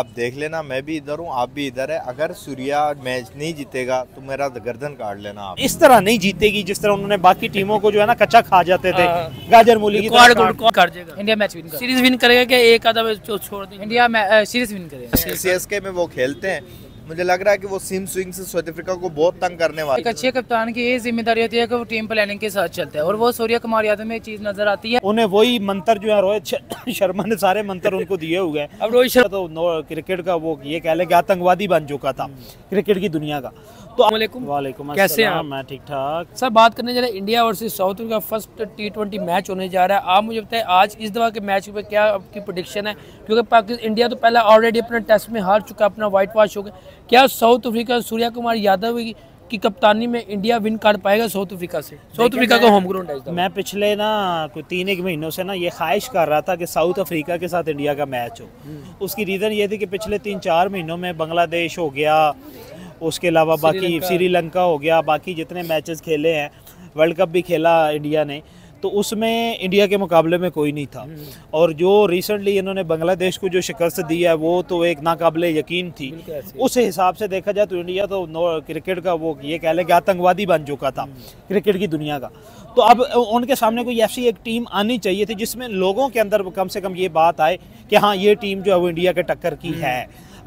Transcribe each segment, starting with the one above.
आप देख लेना, मैं भी इधर हूँ, आप भी इधर है। अगर सूर्या मैच नहीं जीतेगा तो मेरा गर्दन काट लेना। आप इस तरह नहीं जीतेगी जिस तरह उन्होंने बाकी टीमों को जो है ना कच्चा खा जाते थे। गाजर मूली की India match win series win करेगा क्या? एक आधा छोड़ देंगे, इंडिया सीरीज विन करेगा। सीएसके में वो खेलते हैं, मुझे लग रहा है कि वो सिम स्विंग से साउथ अफ्रीका को बहुत तंग करने वाले। एक अच्छे कप्तान की ये जिम्मेदारी होती है कि वो टीम प्लानिंग के साथ चलता है, और वो सूर्य कुमार यादव में चीज नजर आती है। उन्हें वही मंत्र जो है रोहित शर्मा ने सारे मंत्र उनको दिए हुए हैं। अब रोहित शर्मा तो क्रिकेट का वो ये कह लें कि आतंकवादी बन चुका था क्रिकेट की दुनिया का। तो वालेकुम, कैसे हैं? मैं ठीक ठाक। सर बात करने जा रहे हैं India versus South Africa, first T20 match होने जा रहा है। आप मुझे बताएं आज इस दफा के मैच पे क्या आपकी प्रेडिक्शन है? क्योंकि पाकिस्तान इंडिया तो पहले ऑलरेडी अपने टेस्ट में हार चुका, अपना व्हाइट वॉश हो गया। क्या साउथ अफ्रीका सूर्य कुमार यादव की कप्तानी में इंडिया विन कर पाएगा साउथ अफ्रीका से? साउथ अफ्रीका का होम ग्राउंड है। मैं पिछले ना कोई 3-1 महीनों से ना ये ख्वाहिश कर रहा था कि साउथ अफ्रीका के साथ इंडिया का मैच हो। उसकी रीज़न ये थी कि पिछले 3-4 महीनों में बांग्लादेश हो गया, उसके अलावा बाकी श्रीलंका हो गया, बाकी जितने मैचेस खेले हैं, वर्ल्ड कप भी खेला इंडिया ने, तो उसमें इंडिया के मुकाबले में कोई नहीं था। और जो रिसेंटली इन्होंने बांग्लादेश को जो शिकस्त दी है वो तो एक नाकाबिले यकीन थी। उस हिसाब से देखा जाए तो इंडिया तो क्रिकेट का वो ये कह लें कि आतंकवादी बन चुका था क्रिकेट की दुनिया का। तो अब उनके सामने कोई ऐसी एक टीम आनी चाहिए थी जिसमें लोगों के अंदर कम से कम ये बात आए कि हाँ ये टीम जो है वो इंडिया के टक्कर की है।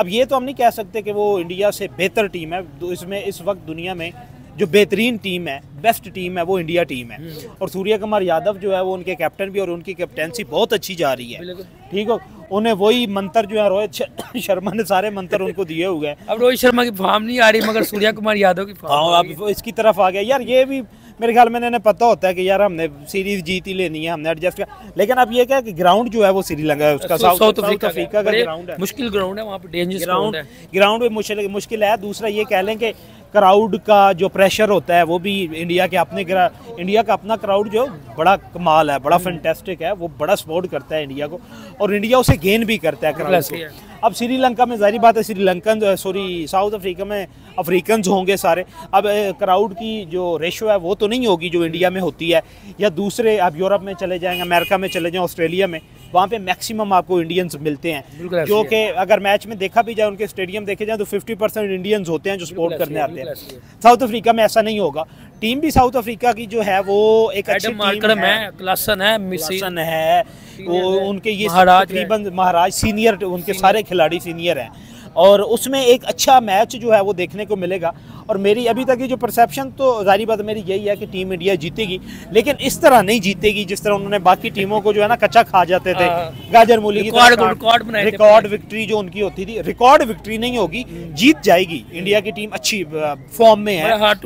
अब ये तो हम नहीं कह सकते कि वो इंडिया से बेहतर टीम है, इसमें इस वक्त दुनिया में जो बेहतरीन टीम है, बेस्ट टीम है, वो इंडिया टीम है। और सूर्य कुमार यादव जो है वो उनके कैप्टन भी, और उनकी कैप्टेंसी बहुत अच्छी जा रही है। ठीक हो, उन्हें वही मंत्र जो है रोहित शर्मा ने सारे मंत्र उनको दिए हुए हैं। अब रोहित शर्मा की फॉर्म नहीं आ रही मगर सूर्य कुमार यादव की फॉर्म, अब इसकी तरफ आ गया यार। ये भी मेरे ख्याल में इन्हें पता होता है कि यार हमने सीरीज जीत ही लेनी है, हमने एडजस्ट किया। लेकिन अब ये क्या कि ग्राउंड जो है वो श्रीलंका है, उसका साउथ अफ्रीका का ग्राउंड है, मुश्किल ग्राउंड है, वहाँ पे डेंजरस ग्राउंड है, ग्राउंड भी मुश्किल है। दूसरा ये कह लें कि क्राउड का जो प्रेशर होता है वो भी इंडिया के अपने इंडिया का अपना क्राउड जो बड़ा कमाल है, बड़ा फैंटेस्टिक है, वो बड़ा सपोर्ट करता है इंडिया को, और इंडिया उसे गेन भी करता है क्राउड को। अब श्रीलंका में जाहिर बात है साउथ अफ्रीका में अफ्रीकन होंगे सारे। अब क्राउड की जो रेशो है वो तो नहीं होगी जो इंडिया में होती है, या दूसरे आप यूरोप में चले जाएंगे, अमेरिका में चले जाएँ, ऑस्ट्रेलिया में, वहाँ पे मैक्सिमम आपको इंडियंस मिलते हैं, जो कि अगर मैच में देखा भी जाए, उनके स्टेडियम देखे जाए तो 50% इंडियंस होते हैं जो सपोर्ट करने आते हैं। साउथ अफ्रीका में ऐसा नहीं होगा। टीम भी साउथ अफ्रीका की जो है वो एक अच्छी टीम है, क्लासन है, उनके ये तकरीबन महाराज सीनियर, उनके सारे खिलाड़ी सीनियर हैं, और उसमें एक अच्छा मैच जो है वो देखने को मिलेगा। और मेरी अभी तक की जो परसेप्शन तो जाहिर बात मेरी यही है कि टीम इंडिया जीतेगी, लेकिन इस तरह नहीं जीतेगी जिस तरह उन्होंने बाकी टीमों को जो है ना कच्चा खा जाते थे, गाजर मूली की रिकॉर्ड विक्ट्री जो उनकी होती थी। रिकॉर्ड विक्ट्री नहीं होगी, जीत जाएगी। इंडिया की टीम अच्छी फॉर्म में है,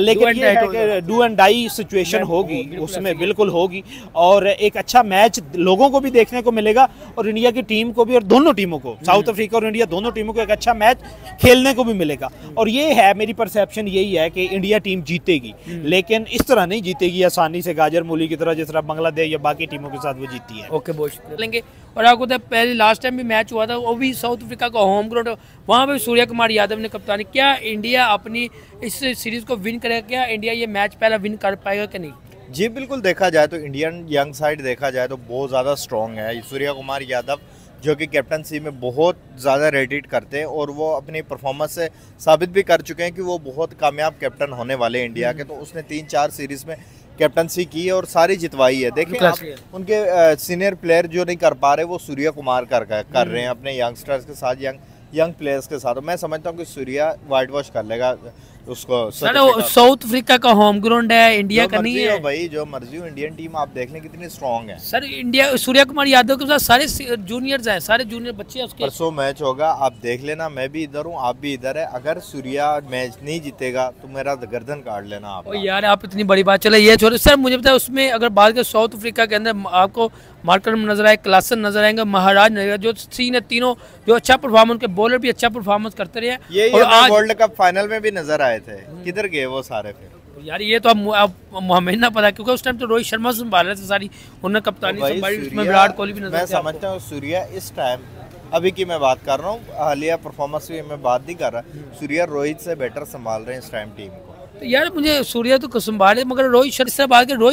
लेकिन डू एंड डाई सिचुएशन होगी उसमें, बिल्कुल होगी। और एक अच्छा मैच लोगों को भी देखने को मिलेगा, और इंडिया की टीम को भी, और दोनों टीमों को, साउथ अफ्रीका और इंडिया दोनों टीमों को एक अच्छा मैच खेलने को भी मिलेगा। और ये है मेरी परसेप्शन, यही है कि इंडिया टीम जीतेगी, लेकिन इस तरह नहीं जीतेगी आसानी से गाजर मूली की तरह जिस तरह बांग्लादेश या बाकी टीमों के साथ वो जीती है। ओके, बहुत शुक्रिया। और आपको पहले लास्ट टाइम भी मैच हुआ था, वो भी साउथ अफ्रीका का होम ग्राउंड, वहाँ पर सूर्य कुमार यादव ने कप्तानी। क्या इंडिया अपनी इस सीरीज को विन करेगा? क्या इंडिया ये मैच पहला विन कर पाएगा कि नहीं? जी बिल्कुल, देखा जाए तो इंडियन यंग साइड देखा जाए तो बहुत ज़्यादा स्ट्रॉन्ग है। सूर्य कुमार यादव जो कि कैप्टनसी में बहुत ज़्यादा रेडिट करते हैं, और वो अपनी परफॉर्मेंस से साबित भी कर चुके हैं कि वो बहुत कामयाब कैप्टन होने वाले इंडिया के। तो उसने 3-4 सीरीज़ में कैप्टनसी की है और सारी जितवाई है। देखिए उनके सीनियर प्लेयर जो नहीं कर पा रहे वो सूर्य कुमार कर रहे हैं अपने यंगस्टर्स के साथ, यंग प्लेयर्स के साथ। मैं समझता हूँ कि सूर्या वाइट वॉश कर लेगा उसको। साउथ अफ्रीका का होम ग्राउंड है, इंडिया का नहीं है। भाई जो मर्जी हो, इंडियन टीम आप देख लें कितनी स्ट्रांग है। सर इंडिया सूर्य कुमार यादव के साथ सारे जूनियर्स हैं, सारे जूनियर बच्चे हैं उसके। परसों मैच होगा, आप देख लेना, मैं भी इधर हूँ, आप भी इधर है। अगर सूर्या मैच नहीं जीतेगा तो मेरा गर्दन काट लेना आप। यार आप इतनी बड़ी बात चले ये छोड़ो। सर मुझे बताया उसमें अगर बात करें साउथ अफ्रीका के अंदर आपको मार्करम नजर आए, क्लासन नजर आएंगे, महाराज नजर आए, जो तीनों जो अच्छा परफॉर्मेंस, उनके बॉलर भी अच्छा परफॉर्मेंस करते रहे, और आज वर्ल्ड कप फाइनल में भी नजर आए थे। किधर गए वो सारे फिर? यार ये तो अब हमें ना पता, क्योंकि उस टाइम तो रोहित शर्मा संभाल रहे थे सारी, उन्होंने कप्तानी संभाली, उसमें विराट कोहली भी नजर आया। मैं समझता हूँ सूर्या इस टाइम अभी की मैं बात कर रहा हूँ, हालिया परफॉर्मेंस की मैं बात नहीं कर रहा, सूर्या रोहित से बेटर संभाल रहे हैं इस टाइम टीम को। तो यार मुझे सूर्या तो संभाले, मगर रोहित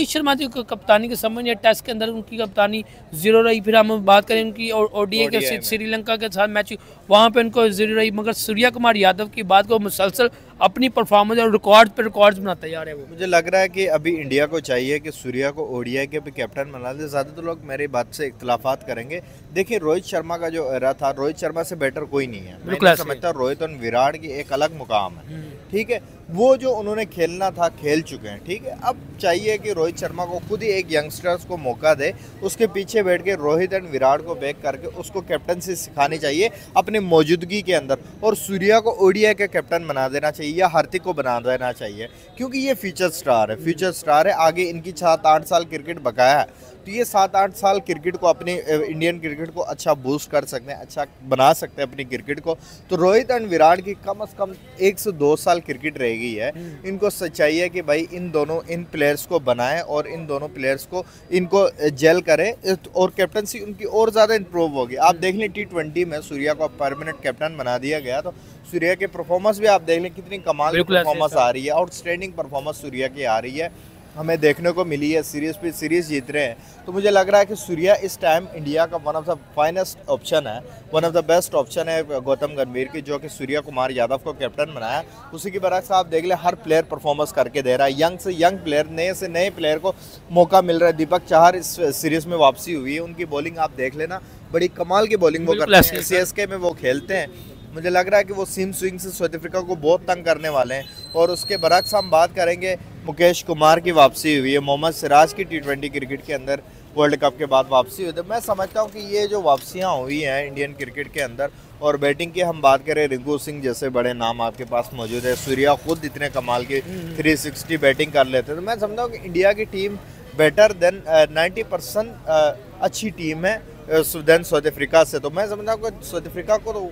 शर्मा तो कप्तानी के संबंध या टेस्ट के अंदर उनकी कप्तानी जीरो रही। फिर हम बात करें उनकी ओडीआई के श्रीलंका के साथ मैच वहाँ पे उनको जीरो रही, मगर सूर्या कुमार यादव की बात को मुसलसल अपनी परफॉर्मेंस और रिकॉर्ड पे रिकॉर्ड्स बनाता जा रहा है वो। मुझे लग रहा है कि अभी इंडिया को चाहिए कि सूर्या को ओडीआई के भी कैप्टन बना दे। ज़्यादातर लोग मेरी बात से इख्तिलाफात करेंगे। देखिए रोहित शर्मा का जो एरा था, रोहित शर्मा से बेटर कोई नहीं है। मैं समझता हूँ रोहित और विराट की एक अलग मुकाम है, ठीक है। वो जो उन्होंने खेलना था खेल चुके हैं, ठीक है। अब चाहिए कि रोहित शर्मा को खुद ही एक यंगस्टर्स को मौका दे, उसके पीछे बैठ के रोहित एंड विराट को बैक करके उसको कैप्टनसी सिखानी चाहिए अपने मौजूदगी के अंदर, और सूर्या को ओडीआई का कैप्टन बना देना चाहिए या हार्दिक को बना देना चाहिए, क्योंकि ये फ्यूचर स्टार है। आगे इनकी 7-8 साल क्रिकेट बकाया है, तो ये 7-8 साल क्रिकेट को अपने इंडियन क्रिकेट को अच्छा बूस्ट कर सकते हैं, अच्छा बना सकते हैं अपनी क्रिकेट को। तो रोहित एंड विराट की कम से कम 1 से 2 साल क्रिकेट रह गई है, इनको सच्चाई है कि भाई इन प्लेयर्स को बनाएं और इन दोनों प्लेयर्स को इनको जेल करें और कैप्टनसी उनकी और ज़्यादा इम्प्रूव होगी। आप देख लें T20 में सूर्या को परमानेंट कैप्टन बना दिया गया, तो सूर्या के परफॉर्मेंस भी आप देख लें कितनी कमाल की परफॉर्मेंस आ रही है, आउटस्टैंडिंग परफॉर्मेंस सूर्या की आ रही है, हमें देखने को मिली है। सीरीज़ पे सीरीज़ जीत रहे हैं, तो मुझे लग रहा है कि सूर्या इस टाइम इंडिया का one of the finest option है, one of the best option है गौतम गंभीर की, जो कि सूर्या कुमार यादव को कैप्टन बनाया। उसी की बरक्स आप देख लें हर प्लेयर परफॉर्मेंस करके दे रहा है, यंग से यंग प्लेयर, नए से नए प्लेयर को मौका मिल रहा है। दीपक चाहर इस सीरीज़ में वापसी हुई है, उनकी बॉलिंग आप देख लेना, बड़ी कमाल की बॉलिंग वो करते हैं। CSK में वो खेलते हैं, मुझे लग रहा है कि वो सीम स्विंग से साउथ अफ्रीका को बहुत तंग करने वाले हैं। और उसके बरक्स हम बात करेंगे, मुकेश कुमार की वापसी हुई है, मोहम्मद सिराज की T20 क्रिकेट के अंदर वर्ल्ड कप के बाद वापसी हुई है। मैं समझता हूँ कि ये जो वापसियाँ हुई हैं इंडियन क्रिकेट के अंदर, और बैटिंग की हम बात करें रिंकू सिंह जैसे बड़े नाम आपके पास मौजूद है, सूर्या खुद इतने कमाल की 360 बैटिंग कर लेते हैं, तो मैं समझता हूँ कि इंडिया की टीम बेटर देन 90% अच्छी टीम है देन साउथ अफ्रीका से। तो मैं समझता हूँ कि साउथ अफ्रीका को तो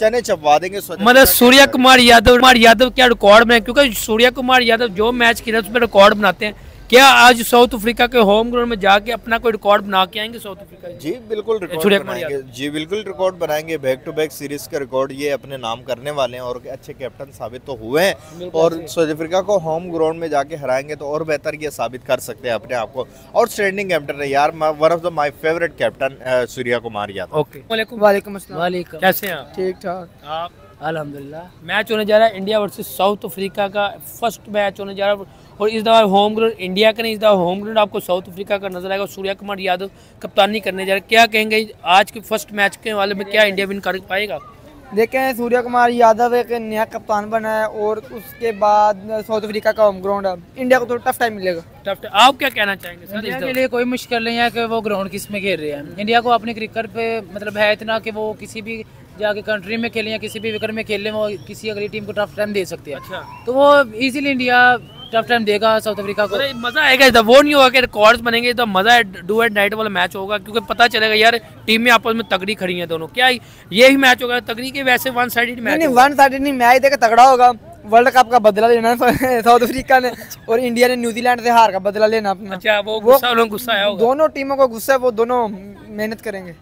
चने चपवा देंगे। मतलब सूर्या कुमार यादव क्या रिकॉर्ड बनाए, क्योंकि सूर्या कुमार यादव जो मैच खेला उसमें रिकॉर्ड बनाते हैं। क्या आज साउथ अफ्रीका के होम ग्राउंड में जाके अपना कोई रिकॉर्ड बना के आएंगे साउथ अफ्रीका? जी बिल्कुल रिकॉर्ड बनाएंगे, बैक टू बैक सीरीज का रिकॉर्ड ये अपने नाम करने वाले हैं, और अच्छे कैप्टन साबित तो हुए हैं, और साउथ अफ्रीका को होम ग्राउंड में जाके हराएंगे तो और बेहतर ये साबित कर सकते हैं अपने आप को। आउटस्टैंडिंग कैप्टन है यार, one of the my favourite captain Surya Kumar Yadav. कैसे आप? ठीक ठाक, आप? अल्हम्दुलिल्लाह। मैच होने जा रहा है इंडिया वर्सेस साउथ अफ्रीका का, फर्स्ट मैच होने जा रहा है, और इस दफा होम ग्राउंड इंडिया का नहीं, इस दफा होम ग्राउंड आपको साउथ अफ्रीका का नजर आएगा। सूर्या कुमार यादव कप्तानी करने जा रहे हैं, क्या कहेंगे आज के फर्स्ट मैच के वाले में, क्या इंडिया विन कर पाएगा? देखें सूर्या कुमार यादव एक नया कप्तान बना है, और उसके बाद साउथ अफ्रीका का होम ग्राउंड है, इंडिया को तो टफ टाइम मिलेगा। आप क्या कहना चाहेंगे सर? इंडिया के लिए कोई मुश्किल नहीं है कि वो ग्राउंड किस में खेल रहे हैं। इंडिया को अपने क्रिकेट पे मतलब है इतना कि वो किसी भी जाके कंट्री में खेलें या किसी भी विकेट में खेलें, वो किसी अगली टीम को टफ टाइम दे सकते हैं। अच्छा। तो वो इजीली इंडिया टफ टाइम देगा साउथ अफ्रीका को। मज़ा आएगा इधर, वो नहीं होगा कि रिकॉर्ड्स बनेंगे, तो मज़ा है डू एंड डाइट वाला मैच होगा, क्योंकि पता चलेगा यार टीम में आपस में तगड़ी खड़ी है दोनों। क्या यही मैच होगा तगड़ी के वैसे वन साइडेड मैच देखा तगड़ा होगा। वर्ल्ड कप का बदला लेना है साउथ अफ्रीका ने, और इंडिया ने न्यूजीलैंड से हार का बदला लेना अपना। अच्छा, वो गुस्सा है, दोनों टीमों को गुस्सा है, वो दोनों मेहनत करेंगे।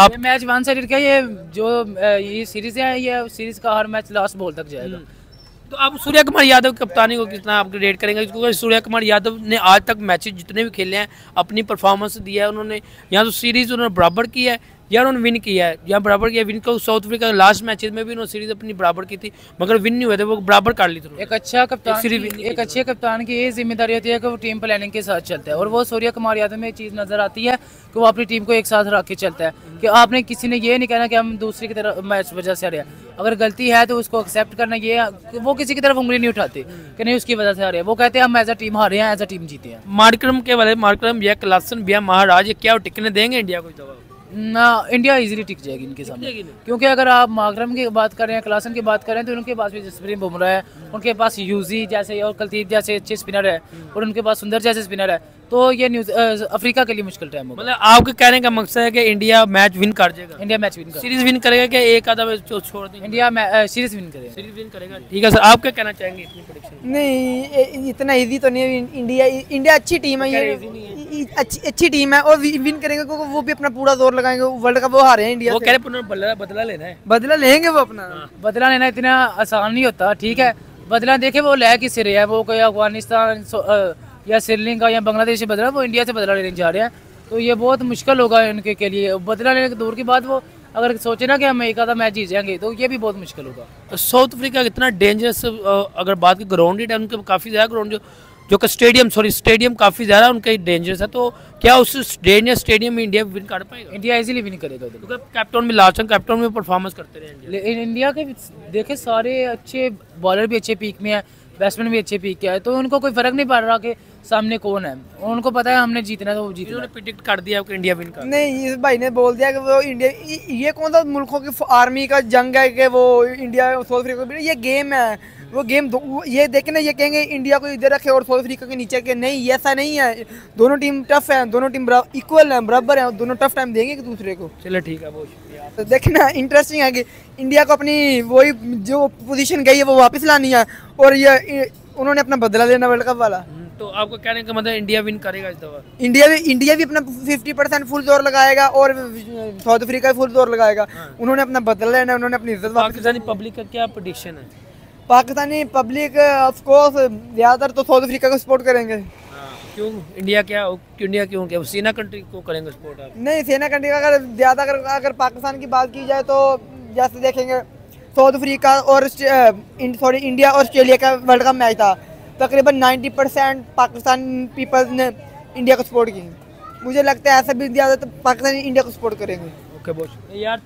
आप मैच वन साइडेड का, ये जो ये सीरीज है, ये सीरीज का हर मैच लास्ट बॉल तक जाएगा। तो आप सूर्या कुमार यादव कप्तानी को कितना अपग्रेड करेंगे, क्योंकि सूर्या कुमार यादव ने आज तक मैचेस जितने भी खेले हैं अपनी परफॉर्मेंस दी है उन्होंने, यहाँ तो सीरीज उन्होंने बराबर की है या उन्होंने विन किया है, या बराबर किया विन को। साउथ अफ्रीका लास्ट मैचेस में भी उन्होंने सीरीज अपनी बराबर की थी, मगर विन नहीं हुए थे, वो बराबर कर ली थी। एक अच्छे कप्तान की ये जिम्मेदारी होती है कि वो टीम प्लानिंग के साथ चलता है, और वो सूर्या कुमार यादव में चीज़ नजर आती है कि वो अपनी टीम को एक साथ रख के चलता है, कि आपने किसी ने ये नहीं कहना कि हम दूसरी की तरफ मैच वजह से आ रहे हैं, अगर गलती है तो उसको एक्सेप्ट करना। ये वो किसी की तरफ उंगली नहीं उठाते कि नहीं उसकी वजह से आ रहे हैं, वो कहते हैं हम एज अ टीम हारे हैं, एज अ टीम जीते हैं। मार्करम के वाले मार्करम या क्लासन भैया महाराज, क्या टिकने देंगे इंडिया को ना? इंडिया इजीली टिक जाएगी इनके सामने, क्योंकि अगर आप मार्करम की बात कर रहे हैं, क्लासन की बात कर रहे हैं, तो उनके पास भी जसप्रीत बुमराह है, उनके पास यूजी जैसे और कुलदीप जैसे अच्छे स्पिनर है, और उनके पास सुंदर जैसे स्पिनर है, तो ये न्यूज अफ्रीका के लिए मुश्किल टाइम होगा। मतलब आपके कहने का मकसद है कि इंडिया मैच विन कर जाएगा, India match win series win करेगा कि एक आधा मैच छोड़ देंगे? इंडिया सीरीज विन करेगा, ठीक है सर, आप क्या कहना चाहेंगे इतनी प्रेडिक्शन? नहीं इतना ईजी तो नहीं, इंडिया अच्छी टीम है, ये अच्छी टीम है और विन करेंगे, क्योंकि वो भी अपना पूरा जोर लगाएंगे। वर्ल्ड कप वो हारे हैं इंडिया, वो कह रहे हैं बदला लेना है, बदला लेंगे, वो अपना बदला लेना इतना आसान नहीं होता, ठीक है। बदला देखे वो लय किस रहे हैं, वो कोई अफगानिस्तान या श्रीलंका या बांग्लादेश से बदला, वो इंडिया से बदला लेने जा रहे हैं। तो ये बहुत मुश्किल होगा इनके के लिए बदला लेने के दूर की बात, वो अगर सोचे ना कि हम एक आधा मैच जीत जाएंगे तो ये भी बहुत मुश्किल होगा। साउथ अफ्रीका कितना डेंजरस अगर बात की, ग्राउंडेड है उनके काफ़ी ज़्यादा, ग्राउंड जो स्टेडियम काफ़ी ज़्यादा उनका डेंजरस है। तो क्या उस डेंजर स्टेडियम में इंडिया विन कर पाएगा? इंडिया इजीली विन करेगा क्योंकि कैप्टन में लास्ट कैप्टन में परफॉर्मेंस करते रहे। इंडिया के देखे सारे अच्छे बॉलर भी अच्छे पीक में है, बैट्समैन भी अच्छे पीक के है, तो उनको कोई फर्क नहीं पड़ रहा कि सामने कौन है, उनको पता है हमने जीतना तो वो जीतना। उन्होंने प्रेडिक्ट कर दिया कि इंडिया विन कर। नहीं, इस भाई ने बोल दिया कि वो इंडिया, ये कौन सा मुल्कों की आर्मी का जंग है कि वो इंडिया साउथ अफ्रीका, ये गेम है, वो गेम ये देखें ना, ये कहेंगे इंडिया को इधर रखे और साउथ अफ्रीका के नीचे के, नहीं ऐसा नहीं है। दोनों टीम टफ है, दोनों टीम इक्वल है, बराबर है, दोनों टफ टाइम देंगे एक दूसरे को। चलो ठीक है, बहुत शुक्रिया। तो देखना इंटरेस्टिंग है कि इंडिया को अपनी वही जो पोजीशन गई है वो वापस लानी है और ये उन्होंने अपना बदला लेना वर्ल्ड कप वाला। तो आपको कहने का मतलब इंडिया विन करेगा इस दफा? इंडिया भी अपना 50% फुल जोर लगाएगा और साउथ अफ्रीका फुल जोर लगाएगा। उन्होंने अपना बदला लेना, उन्होंने अपनी इज्जत। पाकिस्तानी पब्लिक का क्या प्रेडिक्शन है? पाकिस्तानी पब्लिक ऑफ कोर्स ज़्यादातर तो साउथ अफ्रीका को सपोर्ट करेंगे। क्यों? इंडिया क्यों सेना कंट्री को करेंगे सपोर्ट आप? नहीं, सेना कंट्री का अगर ज़्यादा अगर पाकिस्तान की बात की जाए तो जैसे देखेंगे साउथ अफ्रीका और इंडिया और ऑस्ट्रेलिया का वर्ल्ड कप मैच था, तकरीबन 90% पाकिस्तान पीपल्स ने इंडिया को सपोर्ट की। मुझे लगता है ऐसा भी ज़्यादातर पाकिस्तानी इंडिया को सपोर्ट करेंगे। ओके, बहुत यार।